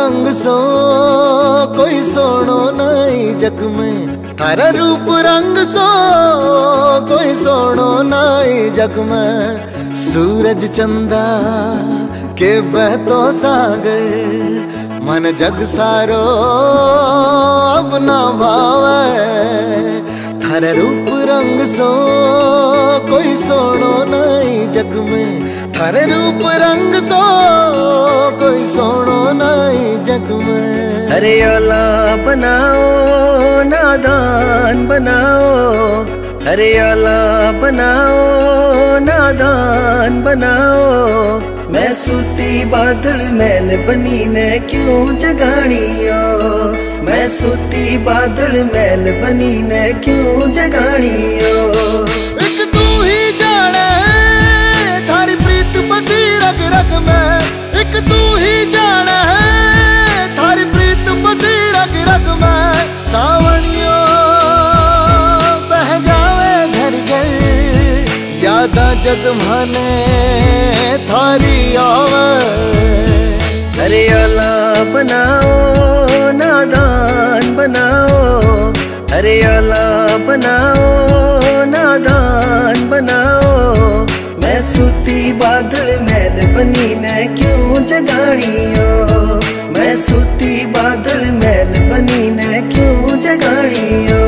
रंग सो कोई सोनो नाई जग में, थारा रूप रंग सो कोई सोनो नाई जग में। सूरज चंदा के बहतो सागर मन जग सारो अब ना भावे, थारा रूप रंग सो कोई सोनो नाई जग में, थारे रूप रंग सो कोई सोनो नाई जग में। अरे ओला बनाओ नादान बनाओ, अरे ओला बनाओ नादान बनाओ। मैं सूती बादल मैल बनी ने क्यों जगानियो, मैं सूती बादल मैल बनी ने क्यों जगानियो। एक तू ही जाना है थारी प्रीत बसी रग रग में। सावणियो बह जावे झर झर यादा जग माने थारी आवे। अरे ओला बनाओ नादान बनाओ, अरे ओला बनाओ नादान बनाओ। मैं सूती बादल मैल बनी ने क्यों जगानियो, मैं सूती बादल मैल बनी ने क्यों जगानियो।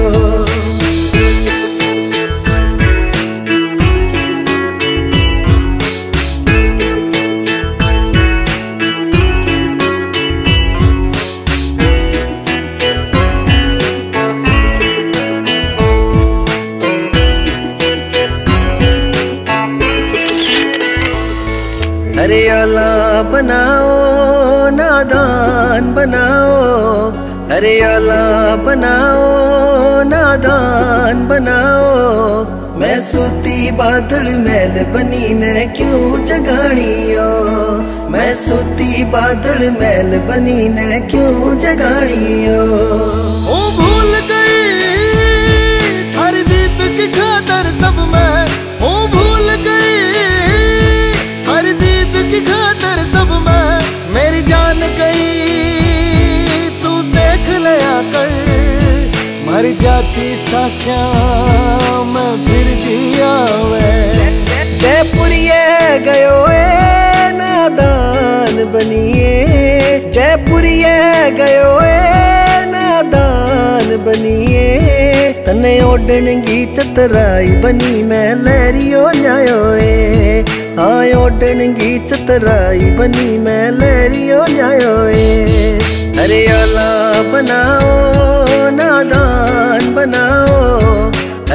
अरे ओला बनाओ नादान बनाओ, अरे ओला बनाओ नादान बनाओ। मैं सूती बादल मैल बनी ने क्यों जगानियो, मैं सूती बादल मैल बनी ने क्यों जगानियो। ओ भूल गई थारी दीद की खातर सब मैं, ओ भूल गई की खातर सब मैं। मेरी जान गई तू देख लिया कर, मर जाती सासियां मैं फिर जिया वे। जयपुरिये गयो ए नादान बनिए, जयपुरिये गयो ए नादान बनिए। तने ओढ़णगी चतराई बनी मैं लहरियो जायो ए, आए ओढ़णगी चतराई बनी मैं लहरियो जायो ए। अरे ओला बनाओ नादान बनाओ,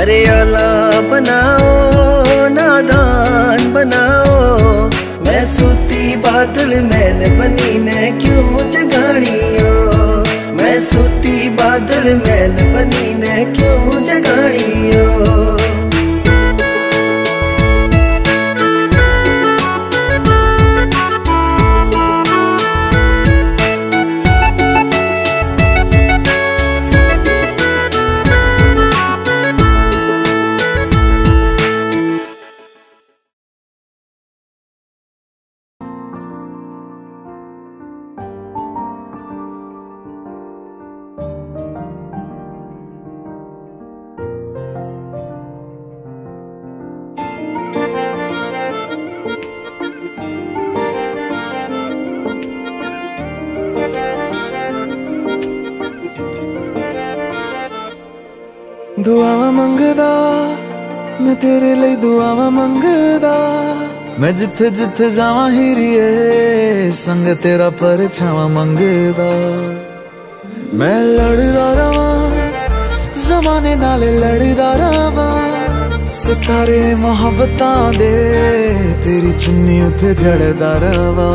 अरे ओला बनाओ नादान बनाओ। मैं सूती बादल मैल बनी ने क्यों जगानियो, मैं सूती बादल मैल बनी ने क्यों जगानियो। दुआवां मंगदा मैं तेरे लिए, दुआवां मंगदा मैं जिथे जिथे जावां हीरिए संग तेरा परछावां मंगदा। मैं लड़दा रवां ज़माने नाल लड़दा रवां, सितारे मोहब्बतां दे तेरी चुन्नी उत्ते जड़दा रवां।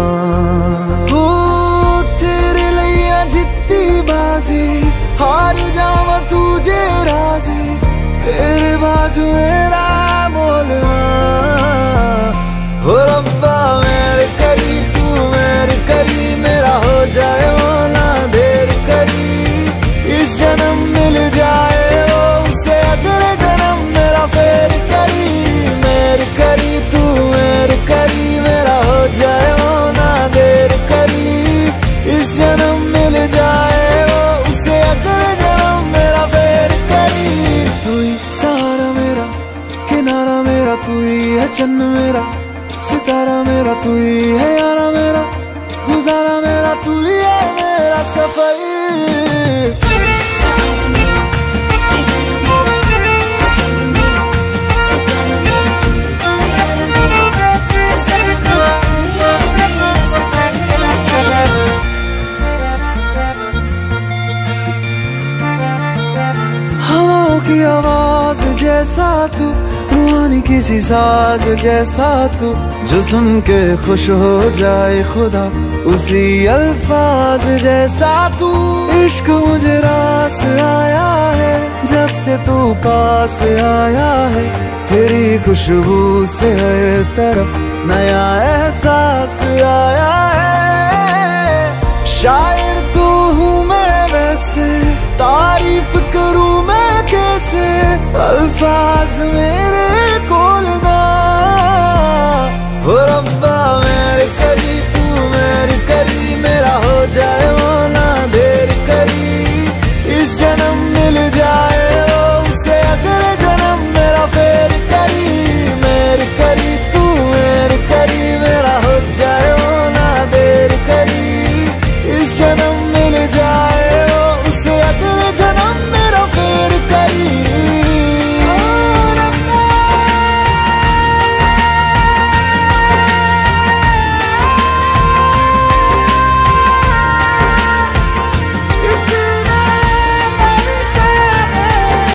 हो तेरे लिए जित्ती बाजी हार जावा तुझे राजी, तेरे बाजू मेरा मोलवा। हो रब्बा मेरे करी तू मेरे करी, मेरा हो जाए वो ना देर करी। इस जन्म मिल जाए वो उसे अगले जन्म मेरा फेर करी। मेरे करी तू मेरे करी, मेरा हो जाए वो ना देर करी। इस जन्म चन्न मेरा, सितारा मेरा तू ही है, यारा मेरा गुजारा मेरा तू ही है, मेरा सफर। की आवाज जैसा तू, रूहानी किसी साज जैसा तू, जो सुन के खुश हो जाए खुदा उसी अल्फाज जैसा तू। इश्क मुझे रास आया है जब से तू पास आया है, तेरी खुशबू से हर तरफ नया एहसास आया है। शायर तू हूँ मैं वैसे, तारीफ करूँ मैं कैसे, अल्फाज में